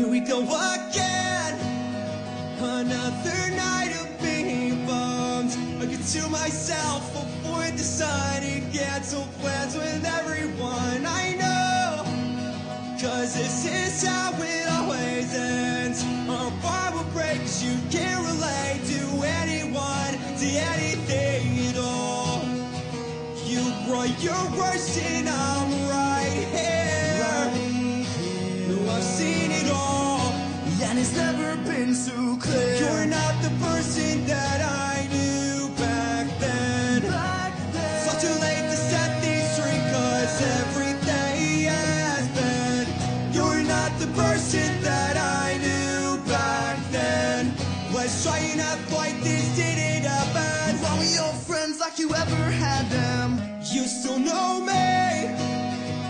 Here we go again, another night of being bummed. I could sue myself, avoid deciding, cancel plans with everyone I know. Cause this is how it always ends. Our bar will break, cause you can't relate to anyone, to anything at all. You brought your worst and I'm right here. No, I've seen it all, and it's never been so clear. You're not the person that I knew back then. It's all too late to set things straight, cause everything has been. You're not the person that I knew back then. Let's try and act like this didn't happen. Why were your friends like you ever had them? You still know me,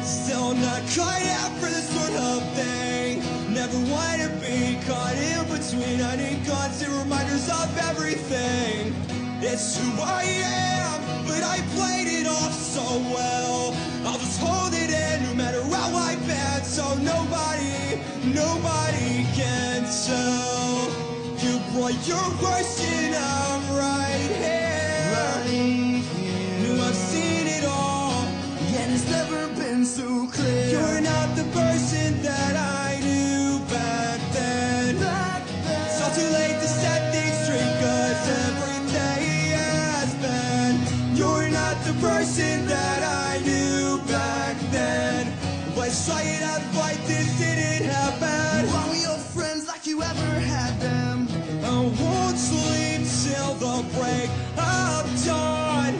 still not cut out for this sort of thing. Never wanna be caught in between. I need constant reminders of everything. It's who I am, but I played it off so well. I'll just hold it in no matter how I bend, so nobody can tell. You brought your worst and I'm right here. No, I've seen it all, and it's never been so clear. You're not the person that I knew back then. It's all too late to set things straight, cause everything has been. You're not the person that I knew back then. Let's try and act like this didn't happen. Why were your friends like you ever had them? I won't sleep till the break of dawn.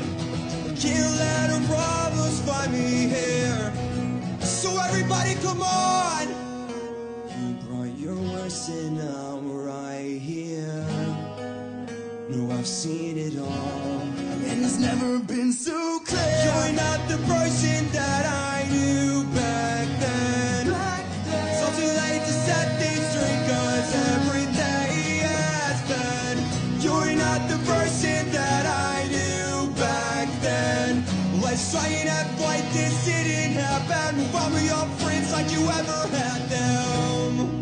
Can't let our problems find me here. So everybody, come on! You brought your worst and I'm right here. No, I've seen it all, and it's never been so clear. You're not the person that I knew back then. It's all too late to set things straight, cause everything has been. You're not the person that I knew back then. Let's try and act like this didn't happen. Why were your friends like you ever had them?